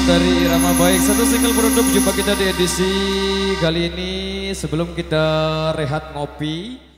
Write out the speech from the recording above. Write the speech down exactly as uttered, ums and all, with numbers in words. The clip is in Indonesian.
Dari irama baik satu single penutup jumpa kita di edisi kali ini. Sebelum kita rehat ngopi,